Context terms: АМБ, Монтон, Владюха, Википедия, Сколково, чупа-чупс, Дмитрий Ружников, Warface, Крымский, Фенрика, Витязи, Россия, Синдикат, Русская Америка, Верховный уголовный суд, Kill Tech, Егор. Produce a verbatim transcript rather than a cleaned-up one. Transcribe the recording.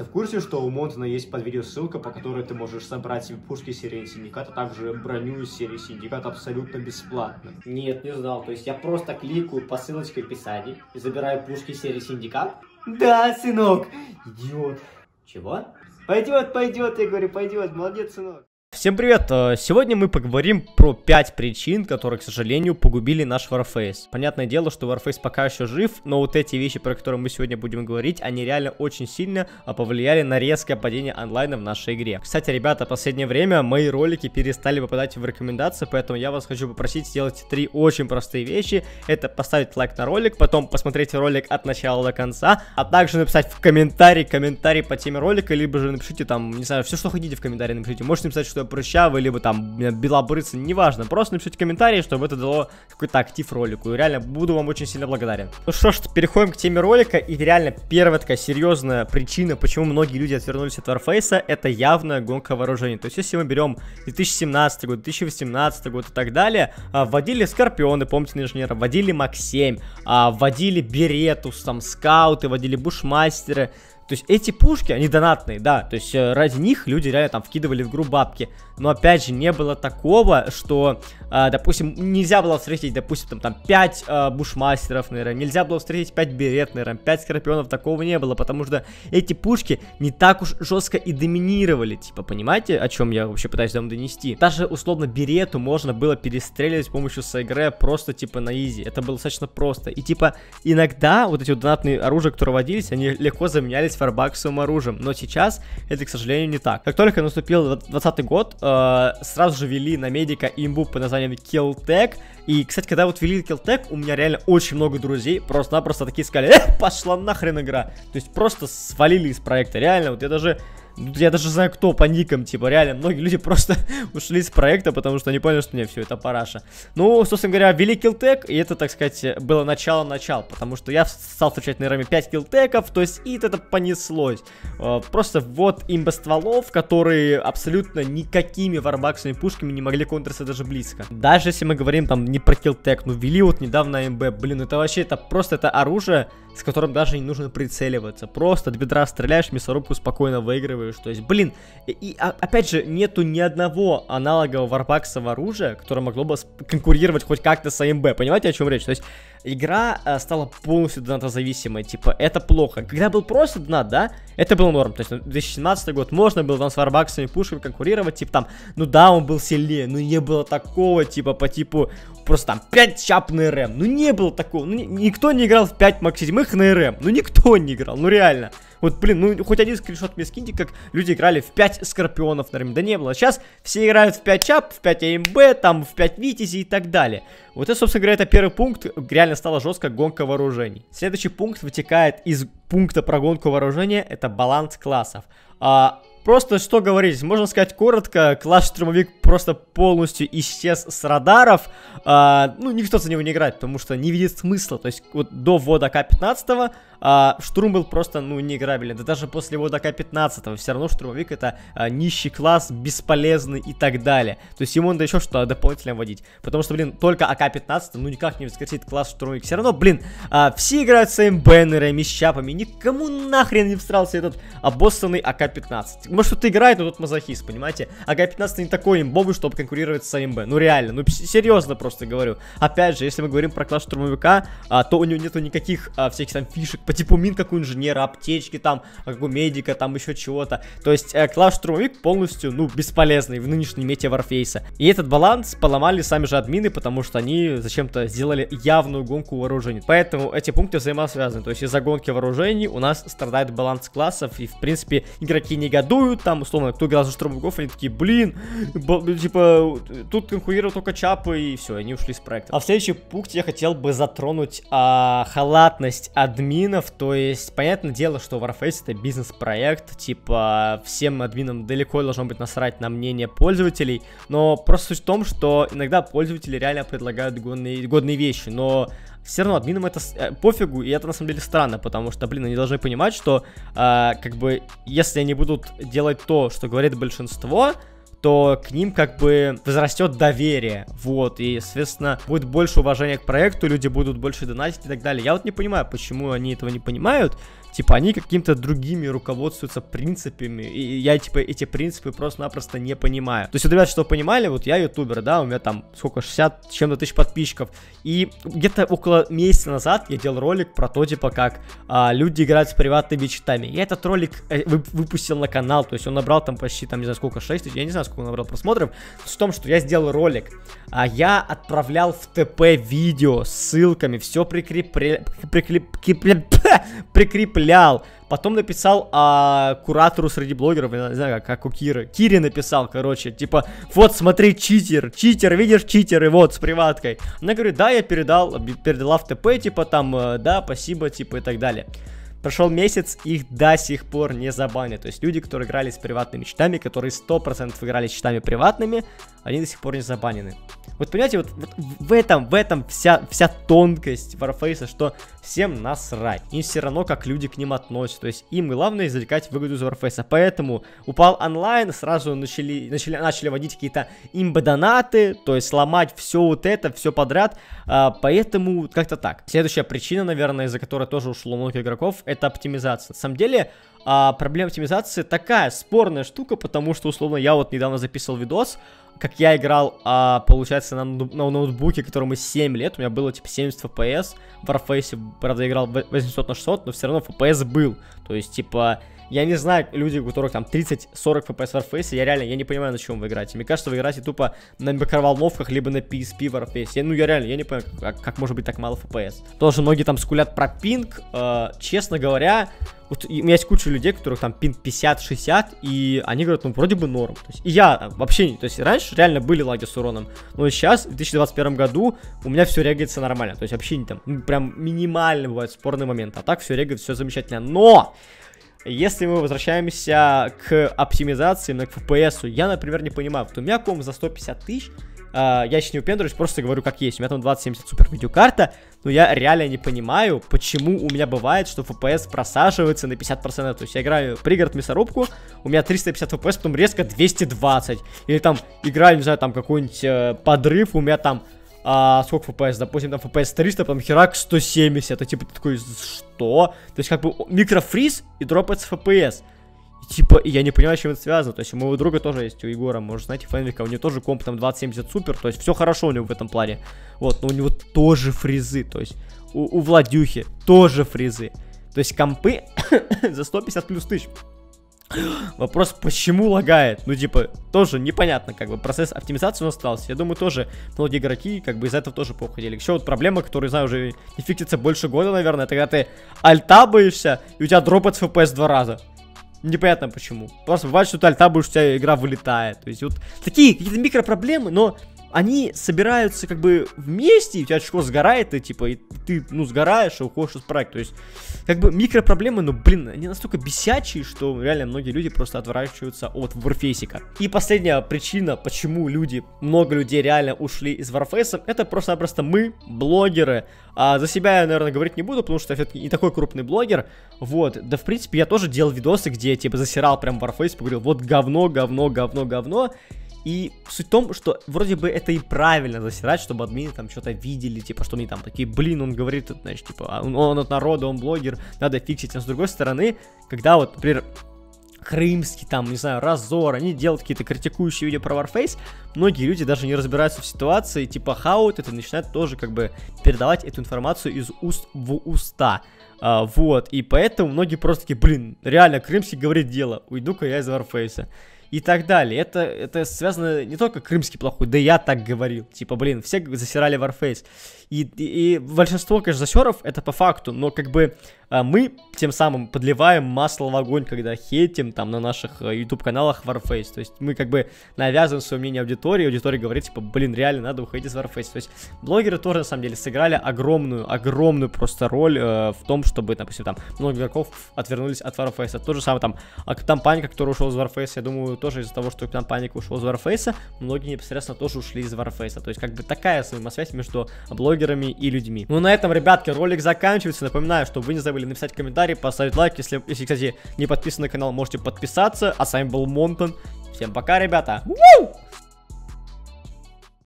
Ты в курсе, что у Монтона есть под видео ссылка, по которой ты можешь собрать себе пушки серии Синдиката, а также броню серии Синдиката абсолютно бесплатно? Нет, не знал. То есть я просто кликаю по ссылочке в описании и забираю пушки серии Синдикат? Да, сынок! Идиот! Чего? Пойдет, пойдет, я говорю, пойдет, молодец, сынок. Всем привет! Сегодня мы поговорим про пять причин, которые, к сожалению, погубили наш Warface. Понятное дело, что Warface пока еще жив, но вот эти вещи, про которые мы сегодня будем говорить, они реально очень сильно повлияли на резкое падение онлайна в нашей игре. Кстати, ребята, в последнее время мои ролики перестали попадать в рекомендации, поэтому я вас хочу попросить сделать три очень простые вещи. Это поставить лайк на ролик, потом посмотреть ролик от начала до конца, а также написать в комментарии, комментарий по теме ролика, либо же напишите там, не знаю, все, что хотите в комментарии напишите. Можете написать, что прыщавый, либо там белобрыцы, неважно. Просто напишите комментарии, чтобы это дало какой-то актив ролику. И реально буду вам очень сильно благодарен. Ну что ж, переходим к теме ролика. И реально первая такая серьезная причина, почему многие люди отвернулись от Warface, это явная гонка вооружений. То есть если мы берем две тысячи семнадцатый год, две тысячи восемнадцатый год и так далее, вводили Скорпионы, помните, на инженера, вводили Мак семь, вводили Беретус, там скауты, вводили Бушмастеры. То есть эти пушки, они донатные, да, то есть ради них люди реально там вкидывали в игру бабки. Но опять же, не было такого, что, э, допустим, нельзя было встретить, допустим, там, там пять э, бушмастеров, наверное, нельзя было встретить пять берет, наверное, пять скорпионов, такого не было, потому что эти пушки не так уж жестко и доминировали, типа, понимаете, о чем я вообще пытаюсь вам донести? Даже, условно, берету можно было перестреливать с помощью СГР просто, типа, на изи, это было достаточно просто. И, типа, иногда вот эти вот донатные оружия, которые водились, они легко заменялись фарбаксовым оружием, но сейчас это, к сожалению, не так. Как только наступил двадцатый год, сразу же вели на медика имбу по названию Kill Tech. И, кстати, когда вот вели Kill Tech, у меня реально очень много друзей просто-напросто такие сказали: э, пошла нахрен игра. То есть просто свалили из проекта. Реально, вот я даже... Я даже знаю, кто по никам, типа, реально, многие люди просто ушли с проекта, потому что они поняли, что не, все, это параша. Ну, собственно говоря, ввели Kill Tech, и это, так сказать, было начало-начало, потому что я стал встречать, наверное, пять Kill Tech'ов, то есть, и это понеслось. Просто вот имбостволов, которые абсолютно никакими варбаксами пушками не могли контриться даже близко. Даже если мы говорим, там, не про Kill Tech, ну, ввели вот недавно АМБ, блин, это вообще, это просто, это оружие, с которым даже не нужно прицеливаться. Просто от бедра стреляешь, мясорубку спокойно выигрываешь. То есть, блин, и, и опять же, нету ни одного аналога варбаксового оружия, которое могло бы конкурировать хоть как-то с АМБ. Понимаете, о чем речь? То есть, игра э, стала полностью донатозависимой. Типа, это плохо. Когда был просто донат, да, это был норм. То есть, ну, две тысячи семнадцатый год можно было там с варбаксами пушками конкурировать. Типа, там, ну да, он был сильнее, но не было такого, типа, по типу, просто там пять чап на РМ. Ну не было такого. Ну, ни, никто не играл в пять Мак семь на РМ, ну никто не играл, ну реально. Вот, блин, ну хоть один скриншот мне скиньте, как люди играли в пять скорпионов на РМ. Да не было, сейчас все играют в пять чап, в пять АМБ, там, в пять витязи и так далее. Вот это, собственно говоря, это первый пункт, реально стала жесткая гонка вооружений. Следующий пункт вытекает из пункта про гонку вооружения, это баланс классов. А... Просто что говорить, можно сказать коротко, класс-штурмовик просто полностью исчез с радаров, а, ну никто за него не играет, потому что не видит смысла, то есть вот до ввода А К пятнадцать а, штурм был просто ну неиграбелен, да даже после ввода А К пятнадцать все равно штурмовик это а, нищий класс, бесполезный и так далее, то есть ему надо еще что-то дополнительно вводить, потому что, блин, только А К пятнадцать ну никак не воскресит класс штурмовик, все равно, блин, а, все играют с эмбэнерами, с чапами, никому нахрен не встрался этот обоссанный А К пятнадцать. Может кто-то играет, но тут мазохист, понимаете? А К пятнадцать не такой имбовый, чтобы конкурировать с АМБ. Ну реально, ну серьезно просто говорю. Опять же, если мы говорим про класс штурмовика, а, то у него нету никаких а, всяких там фишек по типу мин, как у инженера, аптечки там, как у медика, там еще чего-то. То есть а, класс штурмовик полностью, ну, бесполезный в нынешней мете Warface. И этот баланс поломали сами же админы, потому что они зачем-то сделали явную гонку вооружений. Поэтому эти пункты взаимосвязаны. То есть из-за гонки вооружений у нас страдает баланс классов, и в принципе игроки не годуют. Там, условно, кто играл за штурмовиков, они такие, блин, типа, тут конкурируют только чапы, и все, они ушли с проекта. А в следующем пункте я хотел бы затронуть а, халатность админов, то есть, понятное дело, что Warface это бизнес-проект, типа, всем админам далеко должно быть насрать на мнение пользователей, но просто суть в том, что иногда пользователи реально предлагают годные, годные вещи, но... Все равно админам это пофигу, и это на самом деле странно, потому что, блин, они должны понимать, что, э, как бы, если они будут делать то, что говорит большинство, то к ним как бы возрастет доверие, вот, и, соответственно, будет больше уважения к проекту, люди будут больше донатить и так далее. Я вот не понимаю, почему они этого не понимают, Типа они каким-то другими руководствуются принципами, и я типа эти принципы просто-напросто не понимаю. То есть, вот, ребят, что понимали, вот я ютубер, да, у меня там сколько, шестьдесят чем-то тысяч подписчиков, и где-то около месяца назад я делал ролик про то, типа, как а, люди играют с приватными читами. Я этот ролик выпустил на канал, то есть он набрал там почти, там, не знаю, сколько, шесть тысяч, я не знаю, сколько он набрал просмотров, в том, что я сделал ролик, а я отправлял в ТП видео с ссылками, все прикреплял, прикреплял, потом написал а, куратору среди блогеров, не знаю, как у Киры, Кири написал, короче, типа, вот смотри, читер, читер, видишь, читеры, вот, с приваткой. Она говорит, да, я передал, передала в ТП, типа, там, да, спасибо, типа, и так далее. Прошел месяц, их до сих пор не забанят. То есть люди, которые играли с приватными читами, которые сто процентов играли с читами приватными, они до сих пор не забанены. Вот понимаете, вот, вот в этом, в этом вся, вся тонкость Warface, что всем насрать. Им все равно, как люди к ним относятся. То есть им главное извлекать выгоду из Warface. Поэтому упал онлайн, сразу начали, начали, начали вводить какие-то имбодонаты, то есть сломать все вот это, все подряд. А, поэтому как-то так. Следующая причина, наверное, из-за которой тоже ушло многих игроков, это оптимизация. На самом деле, а, проблема оптимизации такая спорная штука, потому что, условно, я вот недавно записывал видос, как я играл, а, получается, на, на ноутбуке, которому семь лет, у меня было, типа, семьдесят эф пи эс, в Warface, правда, играл восемьсот на шестьсот, но все равно эф пи эс был, то есть, типа, я не знаю, люди, у которых там тридцать-сорок эф пи эс в Warface, я реально, я не понимаю, на чем вы играете, мне кажется, вы играете тупо на микроволновках, либо на пи эс пи в Warface, я, ну, я реально, я не понимаю, как, как может быть так мало эф пи эс, тоже многие там скулят про пинг, э, честно говоря, вот у меня есть куча людей, у которых там пинг пятьдесят-шестьдесят, и они говорят, ну, вроде бы норм. То есть, и я вообще, то есть, раньше реально были лаги с уроном, но сейчас, в две тысячи двадцать первом году, у меня все регается нормально. То есть, вообще не там, ну, прям минимально бывает спорный момент, а так все регает, все замечательно. Но если мы возвращаемся к оптимизации, к эф пи эсу, я, например, не понимаю, вот у меня комп за сто пятьдесят тысяч, Uh, я еще не упендруюсь, просто говорю как есть. У меня там двадцать семьдесят супер видеокарта, но я реально не понимаю, почему у меня бывает, что эф пи эс просаживается на пятьдесят процентов. То есть я играю пригород мясорубку, у меня триста пятьдесят эф пи эс, потом резко двести двадцать. Или там играю, не знаю, там какой-нибудь э, подрыв, у меня там а, сколько эф пи эс, допустим, там эф пи эс триста, потом херак сто семьдесят. А типа ты такой, что? То есть как бы микрофриз и дропается эф пи эс. Типа, я не понимаю, с чем это связано. То есть у моего друга тоже есть, у Егора, может, знаете, Фенрика, у него тоже комп там двадцать семьдесят супер, то есть все хорошо у него в этом плане. Вот, но у него тоже фризы, то есть у, у Владюхи тоже фризы. То есть компы за сто пятьдесят плюс тысяч. Вопрос, почему лагает? Ну, типа, тоже непонятно, как бы, процесс оптимизации у нас остался. Я думаю, тоже многие игроки, как бы, из-за этого тоже поуходили. Еще вот проблема, которую, знаю, уже не фиксится больше года, наверное, это когда ты альтабаешься, и у тебя дропается эф пи эс два раза. Непонятно почему. Просто бывает, что ты альтабуешь, у тебя игра вылетает. То есть вот такие какие-то микропроблемы, но они собираются как бы вместе, и у тебя очко сгорает, и типа, и ты, ну, сгораешь и уходишь из проекта. То есть как бы микропроблемы, но, блин, они настолько бесячие, что реально многие люди просто отворачиваются от Warface. И последняя причина, почему люди, много людей реально ушли из Warface, это просто-напросто мы, блогеры. А за себя я, наверное, говорить не буду, потому что я все-таки не такой крупный блогер. Вот, да, в принципе, я тоже делал видосы, где я, типа, засирал прям Warface, поговорил, вот говно, говно, говно, говно. И суть в том, что вроде бы это и правильно засирать, чтобы админы там что-то видели, типа, что мне там такие, блин, он говорит, значит, типа, он, он от народа, он блогер, надо фиксить. Но с другой стороны, когда вот, например, Крымский, там, не знаю, Разор, они делают какие-то критикующие видео про Warface, многие люди даже не разбираются в ситуации, типа, хаут, это начинает тоже, как бы, передавать эту информацию из уст в уста. А, вот, и поэтому многие просто такие, блин, реально, Крымский говорит дело, уйду-ка я из Warface. И так далее. Это, это связано не только Крымский плохой, да я так говорил. Типа, блин, все засирали Warface. И, и, и большинство, конечно, засеров, это по факту, но как бы мы тем самым подливаем масло в огонь, когда хейтим там на наших YouTube-каналах Warface. То есть мы как бы навязываем свое мнение аудитории, аудитория говорит, типа, блин, реально надо уходить из Warface. То есть блогеры тоже, на самом деле, сыграли огромную, огромную просто роль э, в том, чтобы, допустим, там, много игроков отвернулись от Warface. То же самое там, компания, которая ушел из Warface, я думаю, тоже из-за того, что компания ушла из Warface, многие непосредственно тоже ушли из Warface. То есть как бы такая взаимосвязь между блогерами и людьми. Ну, на этом, ребятки, ролик заканчивается. Напоминаю, что вы не забыли написать комментарий, поставить лайк. Если, если, кстати, не подписаны на канал, можете подписаться. А с вами был Монтон. Всем пока, ребята.